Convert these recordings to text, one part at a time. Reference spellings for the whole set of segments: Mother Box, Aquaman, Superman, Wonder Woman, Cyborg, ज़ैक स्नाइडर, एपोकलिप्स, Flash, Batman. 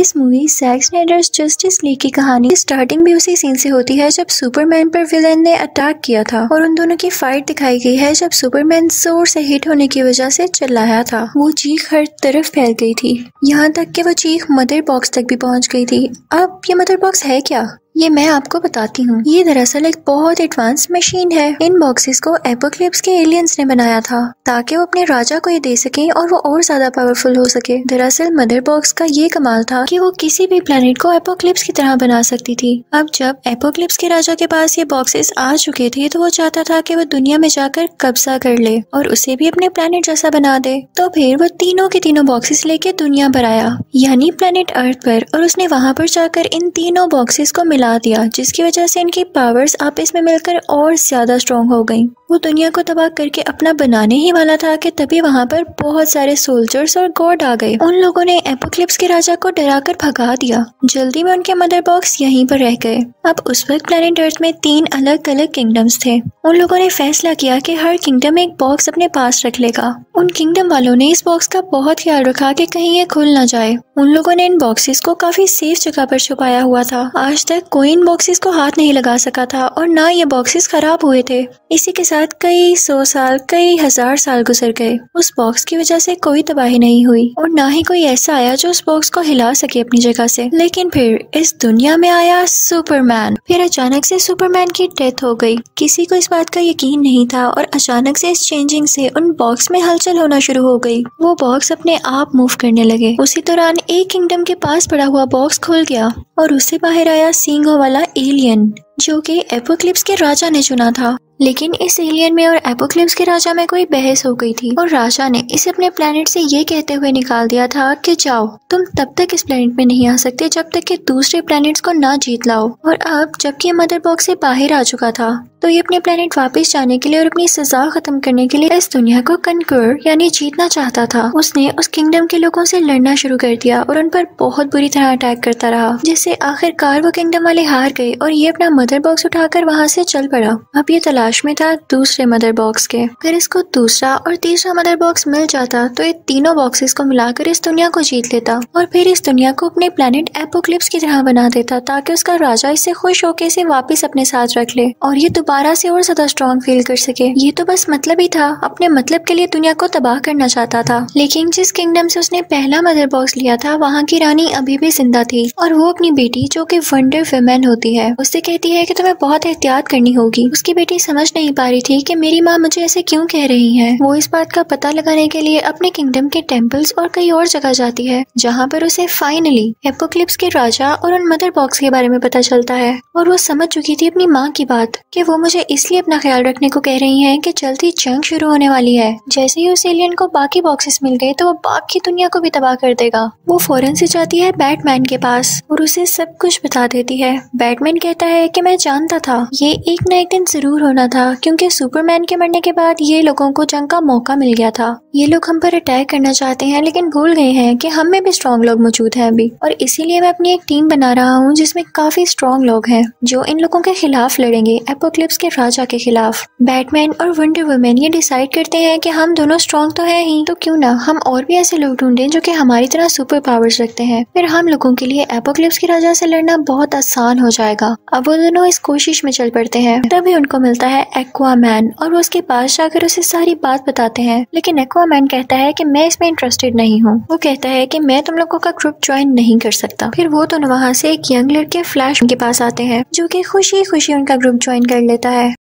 इस movie Zack Snyder's Justice League की कहानी की स्टार्टिंग भी उसी सीन से होती है जब सुपरमैन पर विलेन ने अटैक किया था और उन दोनों की फाइट दिखाई गई है जब सुपरमैन जोर से हिट होने की वजह से चिल्लाया था। वो चीख हर तरफ फैल गई थी, यहाँ तक कि वो चीख मदर बॉक्स तक भी पहुँच गई थी। अब ये मदर बॉक्स है क्या, ये मैं आपको बताती हूँ। ये दरअसल एक बहुत एडवांस मशीन है। इन बॉक्सेस को एपोकलिप्स के एलियंस ने बनाया था ताकि वो अपने राजा को ये दे सकें और वो और ज्यादा पावरफुल हो सके। दरअसल मदर बॉक्स का ये कमाल था कि वो किसी भी प्लेनेट को एपोकलिप्स की तरह बना सकती थी। अब जब एपोकलिप्स के राजा के पास ये बॉक्सेस आ चुके थे तो वो चाहता था कि वो दुनिया में जाकर कब्जा कर ले और उसे भी अपने प्लेनेट जैसा बना दे। तो फिर वो तीनों के तीनों बॉक्सेस लेके दुनिया पर आया, यानी प्लेनेट अर्थ पर, और उसने वहाँ पर जाकर इन तीनों बॉक्सेस को ला दिया, जिसकी वजह से इनकी पावर्स आपस में मिलकर और ज्यादा स्ट्रॉन्ग हो गई। वो दुनिया को तबाह करके अपना बनाने ही वाला था कि तभी वहाँ पर बहुत सारे सोल्जर्स और गॉड आ गए। उन लोगों ने एपोकलिप्स के राजा को डराकर भगा दिया। जल्दी में उनके मदर बॉक्स यहीं पर रह गए। अब उस वक्त प्लेनेट अर्थ में 3 अलग अलग किंगडम्स थे। उन लोगों ने फैसला किया कि हर किंगडम एक बॉक्स अपने पास रख लेगा। उन किंगडम वालों ने इस बॉक्स का बहुत ख्याल रखा कि कहीं ये खुल ना जाए। उन लोगों ने इन बॉक्सेस को काफी सेफ जगह पर छुपाया हुआ था। आज तक कोई इन बॉक्सेस को हाथ नहीं लगा सका था और ना ये बॉक्सेस खराब हुए थे। इसी के साथ कई 100 साल, कई 1000 साल गुजर गए। उस बॉक्स की वजह से कोई तबाही नहीं हुई और ना ही कोई ऐसा आया जो उस बॉक्स को हिला सके अपनी जगह से। लेकिन फिर इस दुनिया में आया सुपरमैन। फिर अचानक से सुपरमैन की डेथ हो गई। किसी को इस बात का यकीन नहीं था और अचानक से इस चेंजिंग से उन बॉक्स में हलचल होना शुरू हो गई। वो बॉक्स अपने आप मूव करने लगे। उसी दौरान एक किंगडम के पास पड़ा हुआ बॉक्स खुल गया और उससे बाहर आया सींगों वाला एलियन, जो कि एपोकलिप्स के राजा ने चुना था। लेकिन इस एलियन में और एपोकलिप्स के राजा में कोई बहस हो गई थी और राजा ने इसे अपने प्लेनेट से ये कहते हुए निकाल दिया था कि जाओ, तुम तब तक इस प्लेनेट में नहीं आ सकते जब तक कि दूसरे प्लेनेट्स को ना जीत लाओ। और अब जबकि ये मदर बॉक्स से बाहर आ चुका था तो ये अपने प्लेनेट वापस जाने के लिए और अपनी सजा खत्म करने के लिए इस दुनिया को कन्क्वर यानी जीतना चाहता था। उसने उस किंगडम के लोगों से लड़ना शुरू कर दिया और उन पर बहुत बुरी तरह अटैक करता रहा, जिससे आखिरकार वो किंगडम वाले हार गए और ये अपना मदर बॉक्स उठाकर वहाँ से चल पड़ा। अब ये तलाश में था दूसरे मदर बॉक्स के। अगर इसको दूसरा और तीसरा मदर बॉक्स मिल जाता तो ये तीनों बॉक्सेस को मिलाकर इस दुनिया को जीत लेता और फिर इस दुनिया को अपने प्लेनेट एपोकलिप्स की तरह बना देता ताकि उसका राजा इससे खुश होकर इसे वापस अपने साथ रख ले और ये दोबारा से और ज्यादा स्ट्रॉन्ग फील कर सके। ये तो बस मतलब ही था, अपने मतलब के लिए दुनिया को तबाह करना चाहता था। लेकिन जिस किंगडम से उसने पहला मदर बॉक्स लिया था वहाँ की रानी अभी भी जिंदा थी और वो अपनी बेटी, जो कि वंडर वुमन होती है, उससे कहती है कि तुम्हें बहुत एहतियात करनी होगी। उसकी बेटी समझ नहीं पा रही थी कि मेरी माँ मुझे ऐसे क्यों कह रही है। वो इस बात का पता लगाने के लिए अपने किंगडम के टेम्पल्स और कई और जगह जाती है, जहाँ पर उसे फाइनली एपोकलिप्स के राजा और उन मदर बॉक्स के बारे में पता चलता है। और वो समझ चुकी थी अपनी माँ की बात कि वो मुझे इसलिए अपना ख्याल रखने को कह रही हैं कि जल्द ही जंग शुरू होने वाली है। जैसे ही उस एलियन को बाकी बॉक्सेस मिल गए तो वो बाकी दुनिया को भी तबाह कर देगा। वो फौरन से जाती है बैटमैन के पास और उसे सब कुछ बता देती है। बैटमैन कहता है कि मैं जानता था ये एक न एक दिन जरूर होना था, क्योंकि सुपरमैन के मरने के बाद ये लोगों को जंग का मौका मिल गया था। ये लोग हम पर अटैक करना चाहते हैं लेकिन भूल गए हैं कि हम में भी स्ट्रॉन्ग लोग मौजूद हैं अभी, और इसीलिए मैं अपनी एक टीम बना रहा हूँ जिसमें काफी स्ट्रॉन्ग लोग हैं जो इन लोगों के खिलाफ लड़ेंगे, एपोकलिप्स के राजा के खिलाफ। बैटमैन और वंडर वुमन ये डिसाइड करते हैं कि हम दोनों स्ट्रॉन्ग तो हैं ही, तो क्यों ना हम और भी ऐसे लोग ढूंढें जो कि हमारी तरह सुपर पावर्स रखते हैं। फिर हम लोगों के लिए एपोकलिप्स के राजा से लड़ना बहुत आसान हो जाएगा। अब वो दोनों इस कोशिश में चल पड़ते हैं। तभी उनको मिलता है एक्वामैन और वो उसके पास जाकर उसे सारी बात बताते हैं। लेकिन एक्वामैन कहता है कि मैं इसमें इंटरेस्टेड नहीं हूँ। वो कहता है कि मैं तुम लोगों का ग्रुप ज्वाइन नहीं कर सकता। फिर वो दोनों वहाँ से एक यंग लड़के फ्लैश के पास आते हैं जो कि खुशी खुशी उनका ग्रुप ज्वाइन कर लेता है।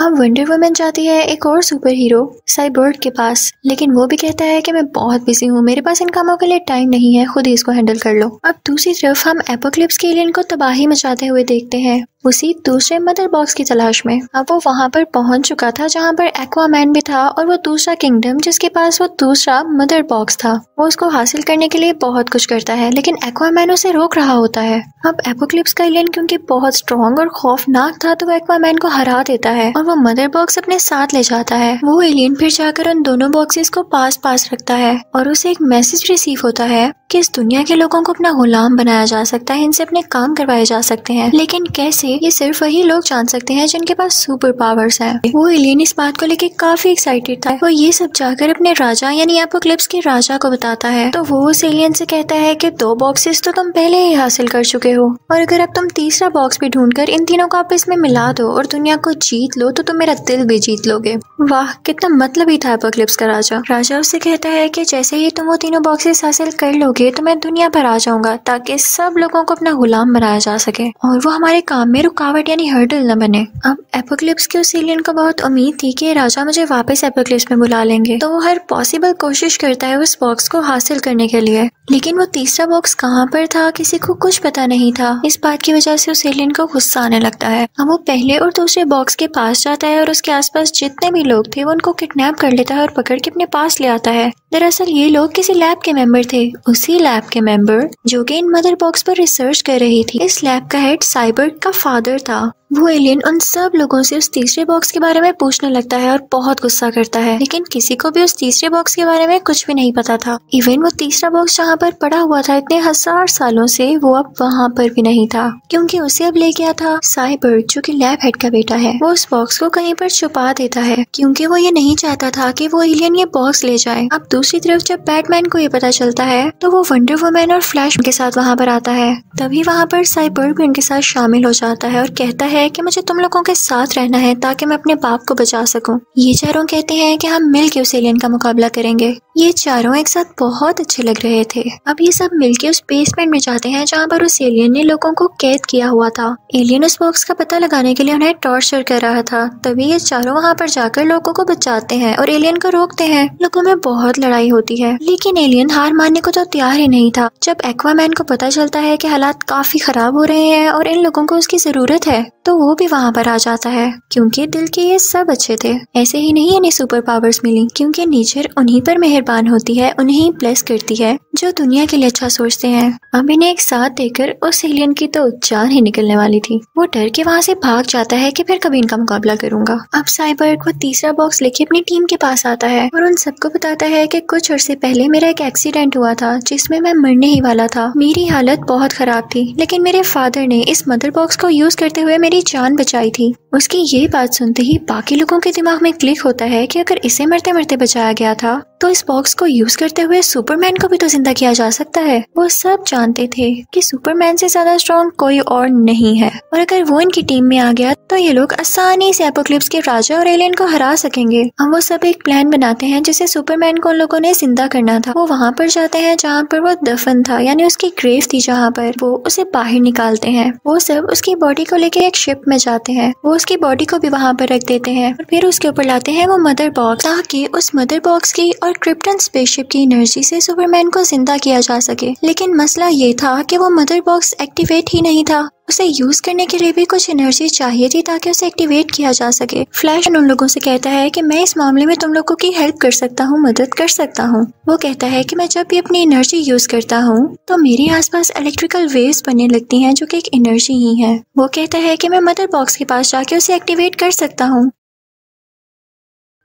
अब वंडर वुमन जाती है एक और सुपर हीरो साइबर्ग के पास, लेकिन वो भी कहता है कि मैं बहुत बिजी हूँ, मेरे पास इन कामों के लिए टाइम नहीं है, खुद ही इसको हैंडल कर लो। अब दूसरी तरफ हम एपोकलिप्स के एलियन को तबाही मचाते हुए देखते हैं उसी दूसरे मदर बॉक्स की तलाश में। अब वो वहाँ पर पहुँच चुका था जहाँ पर एक्वामैन भी था और वो दूसरा किंगडम जिसके पास वो दूसरा मदर बॉक्स था। वो उसको हासिल करने के लिए बहुत कुछ करता है लेकिन एक्वामैन उसे रोक रहा होता है। अब एपोकलिप्स का एलियन क्योंकि बहुत स्ट्रॉन्ग और खौफनाक था तो वो एक्वामैन को हरा देता है और वो मदर बॉक्स अपने साथ ले जाता है। वो एलियन फिर जाकर उन दोनों बॉक्सेस को पास पास रखता है और उसे एक मैसेज रिसीव होता है कि इस दुनिया के लोगों को अपना गुलाम बनाया जा सकता है, इनसे अपने काम करवाए जा सकते हैं, लेकिन कैसे ये सिर्फ वही लोग जान सकते हैं जिनके पास सुपर पावर्स हैं। वो एलियन इस बात को लेकर काफी एक्साइटेड था। वो ये सब जाकर अपने राजा यानी एपोकलिप्स के राजा को बताता है। तो वो उस एलियन से कहता है कि 2 बॉक्सेस तो तुम पहले ही हासिल कर चुके हो और अगर अब तुम 3रा बॉक्स भी ढूंढकर इन तीनों को आपस में मिला दो और दुनिया को जीत लो तो तुम मेरा दिल भी जीत लोगे। वाह, कितना मतलब ही था एपोकलिप्स का राजा। राजा उससे कहता है कि जैसे ही तुम वो तीनों बॉक्सेस हासिल कर लोगे तो मैं दुनिया पर आ जाऊंगा ताकि सब लोगों को अपना गुलाम बनाया जा सके और वो हमारे काम में रुकावट यानी हर्डल न बने। अब एपोकलिप्स के उस एलियन को बहुत उम्मीद थी कि राजा मुझे वापस एपोकलिप्स में बुला लेंगे, तो वो हर पॉसिबल कोशिश करता है उस बॉक्स को हासिल करने के लिए, लेकिन वो 3रा बॉक्स कहाँ पर था किसी को कुछ पता नहीं था। इस बात की वजह से उस एलियन को गुस्सा आने लगता है। अब वो पहले और दूसरे बॉक्स के पास जाता है और उसके आसपास जितने भी लोग थे वो उनको किडनैप कर लेता है और पकड़ के अपने पास ले आता है। दरअसल ये लोग किसी लैब के मेंबर थे, उसी लैब के मेंबर जो कि इन मदर बॉक्स पर रिसर्च कर रही थी। इस लैब का हेड साइबर्ग का फादर था। वो एलियन उन सब लोगों से उस 3रे बॉक्स के बारे में पूछने लगता है और बहुत गुस्सा करता है, लेकिन किसी को भी उस 3रे बॉक्स के बारे में कुछ भी नहीं पता था। इवन वो 3रा बॉक्स जहाँ पर पड़ा हुआ था इतने हजार सालों से, वो अब वहाँ पर भी नहीं था क्योंकि उसे अब ले गया था साइबर्ग जो कि लैब हेड का बेटा है। वो उस बॉक्स को कहीं पर छुपा देता है क्योंकि वो ये नहीं चाहता था कि वो एलियन ये बॉक्स ले जाए। अब दूसरी तरफ जब बैटमैन को ये पता चलता है तो वो वंडर वुमन और फ्लैश के साथ वहाँ पर आता है। तभी वहाँ पर साइबर्ग भी उनके साथ शामिल हो जाता है और कहता है कि मुझे तुम लोगों के साथ रहना है ताकि मैं अपने बाप को बचा सकूं। ये चारों कहते हैं कि हम मिलके उस एलियन का मुकाबला करेंगे। ये चारों एक साथ बहुत अच्छे लग रहे थे। अब ये सब मिलके उस बेसमेंट में जाते हैं जहाँ पर उस एलियन ने लोगों को कैद किया हुआ था। एलियन उस बॉक्स का पता लगाने के लिए उन्हें टॉर्चर कर रहा था। तभी ये चारों वहाँ पर जाकर लोगों को बचाते हैं और एलियन को रोकते हैं। लोगों में बहुत लड़ाई होती है लेकिन एलियन हार मानने को तो तैयार ही नहीं था। जब एक्वामैन को पता चलता है कि हालात काफी खराब हो रहे हैं और इन लोगों को उसकी जरूरत है तो वो भी वहाँ पर आ जाता है क्योंकि दिल के ये सब अच्छे थे। ऐसे ही नहीं इन्हें सुपर पावर्स मिली क्योंकि नेचर उन्हीं पर मेहरबान होती है, उन्हें ब्लेस करती है जो दुनिया के लिए अच्छा सोचते हैं। अब इन्हें एक साथ देखकर उस एलियन की तो जान ही निकलने वाली थी। वो डर के वहाँ से भाग जाता है कि फिर कभी इनका मुकाबला करूंगा। अब साइबर्ग वो 3रा बॉक्स लेके अपनी टीम के पास आता है और उन सबको बताता है कि कुछ अर्से पहले मेरा एक एक्सीडेंट हुआ था जिसमें मैं मरने ही वाला था। मेरी हालत बहुत खराब थी लेकिन मेरे फादर ने इस मदर बॉक्स को यूज करते हुए मेरी जान बचाई थी। उसकी ये बात सुनते ही बाकी लोगों के दिमाग में क्लिक होता है कि अगर इसे मरते मरते बचाया गया था तो इस बॉक्स को यूज करते हुए सुपरमैन को भी तो जिंदा किया जा सकता है। वो सब जानते थे कि सुपरमैन से ज्यादा स्ट्रॉन्ग कोई और नहीं है और अगर वो इनकी टीम में आ गया तो ये लोग आसानी से एपोकलिप्स के राजा और एलियन को हरा सकेंगे। हम वो सब एक प्लान बनाते हैं जिसे सुपरमैन को उन लोगों ने जिंदा करना था। वो वहाँ पर जाते हैं जहाँ पर वो दफन था यानी उसकी ग्रेव थी जहाँ पर वो उसे बाहर निकालते हैं। वो सब उसकी बॉडी को लेकर एक शिप में जाते हैं। वो उसकी बॉडी को भी वहाँ पर रख देते हैं और फिर उसके ऊपर लाते हैं वो मदर बॉक्स ताकि उस मदर बॉक्स की और क्रिप्टन स्पेसशिप की एनर्जी से सुपरमैन को जिंदा किया जा सके। लेकिन मसला ये था कि वो मदर बॉक्स एक्टिवेट ही नहीं था। उसे यूज करने के लिए भी कुछ एनर्जी चाहिए थी ताकि उसे एक्टिवेट किया जा सके। फ्लैश उन लोगों से कहता है कि मैं इस मामले में तुम लोगों की हेल्प कर सकता हूँ, मदद कर सकता हूँ। वो कहता है कि मैं जब भी अपनी एनर्जी यूज करता हूँ तो मेरे आसपास इलेक्ट्रिकल वेव्स बनने लगती हैं जो कि एक एनर्जी ही है। वो कहता है कि मैं मदर बॉक्स के पास जाके उसे एक्टिवेट कर सकता हूँ,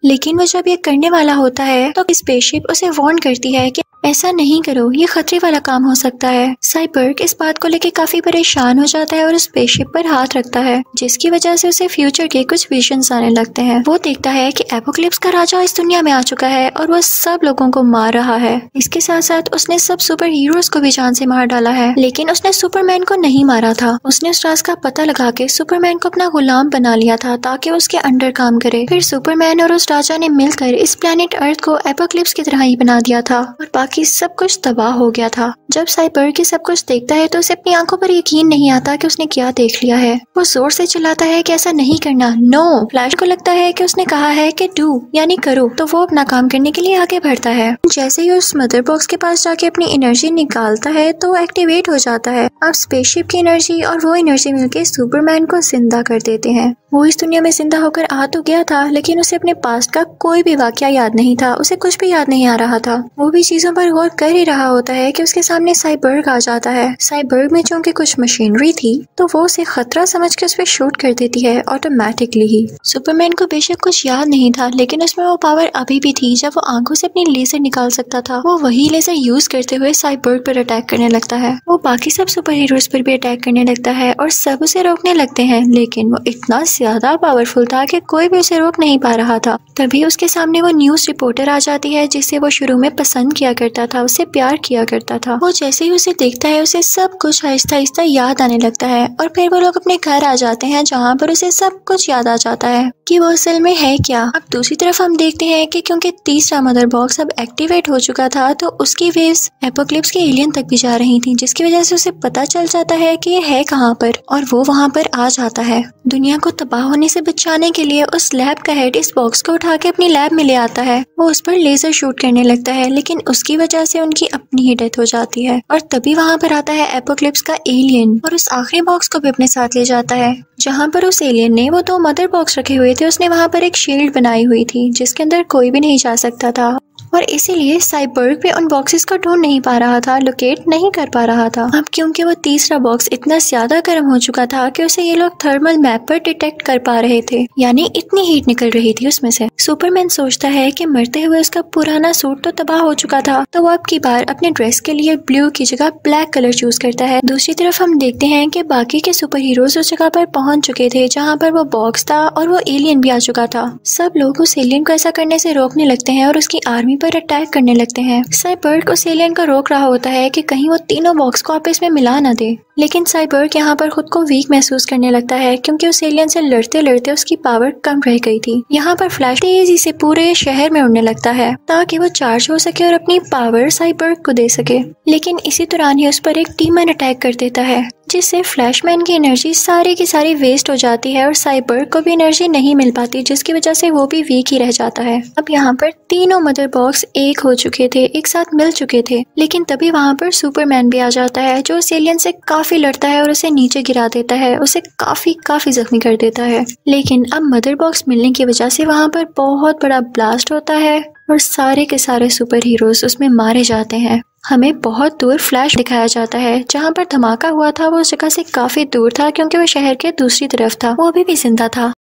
लेकिन वो जब ये करने वाला होता है तो स्पेसशिप उसे वार्न करती है कि ऐसा नहीं करो, ये खतरे वाला काम हो सकता है। साइबर्ग इस बात को लेकर काफी परेशान हो जाता है और उस स्पेसशिप पर हाथ रखता है जिसकी वजह से उसे फ्यूचर के कुछ विजन्स आने लगते हैं। वो देखता है कि एपोकलिप्स का राजा इस दुनिया में आ चुका है और वो सब लोगों को मार रहा है। इसके साथ साथ उसने सब सुपर हीरोज को भी जान से मार डाला है, लेकिन उसने सुपरमैन को नहीं मारा था। उसने उस राज का पता लगा के सुपरमैन को अपना गुलाम बना लिया था ताकि उसके अंडर काम करे। फिर सुपरमैन और उस राजा ने मिलकर इस प्लेनेट अर्थ को एपोकलिप्स की तरह ही बना दिया था और बाकी सब कुछ तबाह हो गया था। जब साइबर्ग ये सब कुछ देखता है तो उसे अपनी आंखों पर यकीन नहीं आता कि उसने क्या देख लिया है। वो जोर से चिल्लाता है कि ऐसा नहीं करना, नो। फ्लैश को लगता है कि उसने कहा है कि डू यानी करो, तो वो अपना काम करने के लिए आगे बढ़ता है। जैसे ही उस मदर बॉक्स के पास जाके अपनी एनर्जी निकालता है तो एक्टिवेट हो जाता है। अब स्पेसशिप की एनर्जी और वो एनर्जी मिलकर सुपरमैन को जिंदा कर देते हैं। वो इस दुनिया में जिंदा होकर आ तो गया था, लेकिन उसे अपने पास्ट का कोई भी वाकया याद नहीं था। उसे कुछ भी याद नहीं आ रहा था। वो भी चीजों पर गौर कर ही रहा होता है कि उसके सामने साइबर्ग आ जाता है। साइबर्ग में चूंकि कुछ मशीनरी थी तो वो उसे खतरा समझ के उस पर शूट कर देती है ऑटोमेटिकली ही। सुपरमैन को बेशक कुछ याद नहीं था, लेकिन उसमें वो पावर अभी भी थी जब वो आंखों से अपनी लेजर निकाल सकता था। वो वही लेजर यूज करते हुए साइबर्ग पर अटैक करने लगता है। वो बाकी सब सुपर हीरोज पर भी अटैक करने लगता है और सब उसे रोकने लगते हैं, लेकिन वो इतना ज्यादा पावरफुल था कि कोई भी उसे रोक नहीं पा रहा था। तभी उसके सामने वो न्यूज रिपोर्टर आ जाती है जिसे वो शुरू में पसंद किया करता था, उसे प्यार किया करता था। वो जैसे ही उसे देखता है उसे सब कुछ आहिस्ता आहिस्ता याद आने लगता है और फिर वो लोग अपने घर आ जाते हैं जहाँ पर उसे सब कुछ याद आ जाता है कि वो असल में है क्या। अब दूसरी तरफ हम देखते हैं कि क्योंकि तीसरा मदर बॉक्स अब एक्टिवेट हो चुका था तो उसकी वेव्स एपोक्लिप्स के एलियन तक भी जा रही थी, जिसकी वजह से उसे पता चल जाता है कि ये है कहाँ पर और वो वहाँ पर आ जाता है। दुनिया को तबाह होने से बचाने के लिए उस लैब का हेड इस बॉक्स को उठा के अपनी लैब में ले आता है। वो उस पर लेजर शूट करने लगता है, लेकिन उसकी वजह से उनकी अपनी ही डेथ हो जाती है। और तभी वहाँ पर आता है एपोक्लिप्स का एलियन और उस आखिरी बॉक्स को भी अपने साथ ले जाता है, जहाँ पर उस एलियन ने वो 2 मदर बॉक्स रखे हुए थे। उसने वहाँ पर एक शील्ड बनाई हुई थी जिसके अंदर कोई भी नहीं जा सकता था और इसीलिए साइबर्ग भी उन बॉक्सेस को ढूंढ नहीं पा रहा था, लोकेट नहीं कर पा रहा था। अब क्योंकि वो तीसरा बॉक्स इतना ज्यादा गर्म हो चुका था कि उसे ये लोग थर्मल मैप पर डिटेक्ट कर पा रहे थे, यानी इतनी हीट निकल रही थी उसमें से। सुपरमैन सोचता है कि मरते हुए उसका पुराना सूट तो तबाह हो चुका था, तो वो अब की बार अपने ड्रेस के लिए ब्लू की जगह ब्लैक कलर चूज करता है। दूसरी तरफ हम देखते हैं कि बाकी के सुपर हीरोज उस जगह पर पहुंच चुके थे जहाँ पर वो बॉक्स था और वो एलियन भी आ चुका था। सब लोग उस एलियन को ऐसा करने से रोकने लगते हैं और उसकी आर्मी पर अटैक करने लगते हैं। साइबर्ग उस एलियन को रोक रहा होता है कि कहीं वो तीनों बॉक्स को आपस में मिला ना दे, लेकिन साइबर्ग यहाँ पर खुद को वीक महसूस करने लगता है क्योंकि उस एलियन से लड़ते लड़ते उसकी पावर कम रह गई थी। यहाँ पर फ्लैश तेजी से पूरे शहर में उड़ने लगता है ताकि वो चार्ज हो सके और अपनी पावर साइबर्ग को दे सके, लेकिन इसी दौरान ही उस पर एक डीमन अटैक कर देता है जिससे फ्लैशमैन की एनर्जी सारी की सारी वेस्ट हो जाती है और साइबर्ग को भी एनर्जी नहीं मिल पाती, जिसकी वजह से वो भी वीक ही रह जाता है। अब यहाँ पर तीनों मदर बॉक्स एक हो चुके थे, एक साथ मिल चुके थे, लेकिन तभी वहाँ पर सुपरमैन भी आ जाता है जो उस एलियन से काफी लड़ता है और उसे नीचे गिरा देता है, उसे काफी जख्मी कर देता है। लेकिन अब मदर बॉक्स मिलने की वजह से वहाँ पर बहुत बड़ा ब्लास्ट होता है और सारे के सारे सुपर हीरोज उसमें मारे जाते हैं। हमें बहुत दूर फ्लैश दिखाया जाता है, जहाँ पर धमाका हुआ था वो उस जगह से काफी दूर था क्योंकि वो शहर के दूसरी तरफ था। वो अभी भी जिंदा था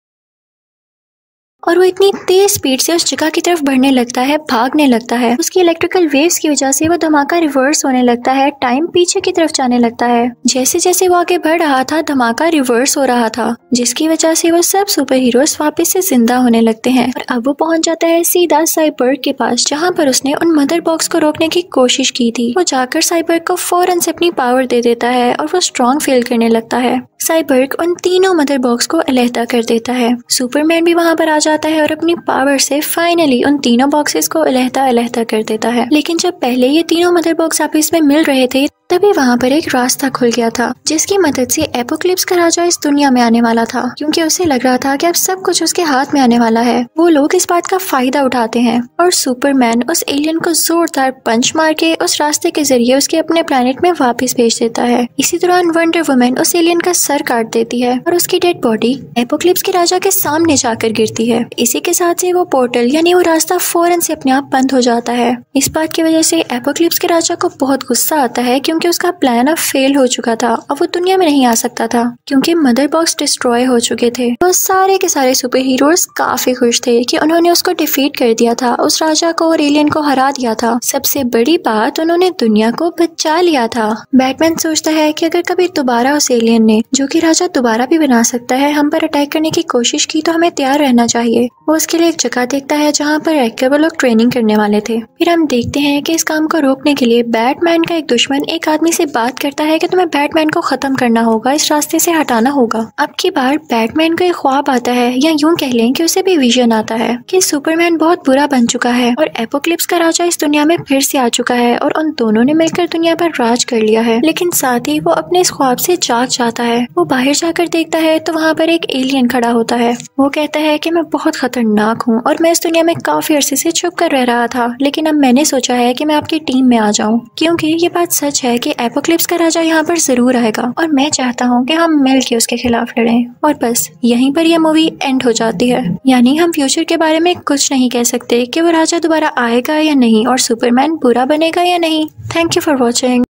और वो इतनी तेज स्पीड से उस जगह की तरफ बढ़ने लगता है, भागने लगता है। उसकी इलेक्ट्रिकल वेव्स की वजह से वो धमाका रिवर्स होने लगता है, टाइम पीछे की तरफ जाने लगता है। जैसे जैसे वो आगे बढ़ रहा था धमाका रिवर्स हो रहा था, जिसकी वजह से वो सब सुपर हीरोज वापस से जिंदा होने लगते हैं। और अब वो पहुंच जाता है सीधा साइबर्ग के पास, जहाँ पर उसने उन मदर बॉक्स को रोकने की कोशिश की थी। वो जाकर साइबर्ग को फौरन से अपनी पावर दे देता है और वो स्ट्रॉन्ग फील करने लगता है। साइबर्ग उन तीनों मदर बॉक्स को अलहदा कर देता है। सुपरमैन भी वहाँ पर आ जाता है और अपनी पावर से फाइनली उन तीनों बॉक्सेस को अलहदा कर देता है। लेकिन जब पहले ये तीनों मदर बॉक्स आपस में मिल रहे थे तभी वहाँ पर एक रास्ता खुल गया था, जिसकी मदद से एपोक्लिप्स का राजा इस दुनिया में आने वाला था क्योंकि उसे लग रहा था कि अब सब कुछ उसके हाथ में आने वाला है। वो लोग इस बात का फायदा उठाते हैं और सुपरमैन उस एलियन को जोरदार पंच मार के उस रास्ते के जरिए उसके अपने प्लेनेट में वापस भेज देता है। इसी दौरान वंडर वुमन उस एलियन का सर काट देती है और उसकी डेड बॉडी एपोक्लिप्स के राजा के सामने जाकर गिरती है। इसी के साथ ही वो पोर्टल यानी वो रास्ता फौरन से अपने आप बंद हो जाता है। इस बात की वजह से एपोक्लिप्स के राजा को बहुत गुस्सा आता है क्योंकि उसका प्लान अब फेल हो चुका था, अब वो दुनिया में नहीं आ सकता था क्योंकि मदर बॉक्स डिस्ट्रॉय हो चुके थे। तो सारे के सारे सुपर हीरोज काफी खुश थे कि उन्होंने उसको डिफीट कर दिया था, उस राजा को और एलियन को हरा दिया था। सबसे बड़ी बात उन्होंने दुनिया को बचा लिया था। बैटमैन सोचता है कि अगर कभी दोबारा उस एलियन ने, जो कि राजा दोबारा भी बना सकता है, हम पर अटैक करने की कोशिश की तो हमें तैयार रहना चाहिए। वो उसके लिए एक जगह देखता है जहाँ पर एक्टिव लोग ट्रेनिंग करने वाले थे। फिर हम देखते हैं कि इस काम को रोकने के लिए बैटमैन का एक दुश्मन एक आदमी से बात करता है कि तुम्हें बैटमैन को खत्म करना होगा, इस रास्ते से हटाना होगा। अब की बार बैटमैन को एक ख्वाब आता है, या यूं कह लें कि उसे भी विजन आता है कि सुपरमैन बहुत बुरा बन चुका है और एपोक्लिप्स का राजा इस दुनिया में फिर से आ चुका है और उन दोनों ने मिलकर दुनिया पर राज कर लिया है। लेकिन साथ ही वो अपने इस ख्वाब से जाग जाता है। वो बाहर जाकर देखता है तो वहाँ पर एक एलियन खड़ा होता है। वो कहता है कि मैं बहुत ख़तरनाक हूँ और मैं इस दुनिया में काफ़ी अरसे से छुप कर रह रहा था, लेकिन अब मैंने सोचा है कि मैं आपकी टीम में आ जाऊँ, क्योंकि ये बात सच है कि एपोक्लिप्स का राजा यहाँ पर ज़रूर आएगा और मैं चाहता हूँ कि हम मिल के उसके खिलाफ लड़ें। और बस यहीं पर यह मूवी एंड हो जाती है, यानी हम फ्यूचर के बारे में कुछ नहीं कह सकते कि वो राजा दोबारा आएगा या नहीं और सुपरमैन बुरा बनेगा या नहीं। Thank you for watching.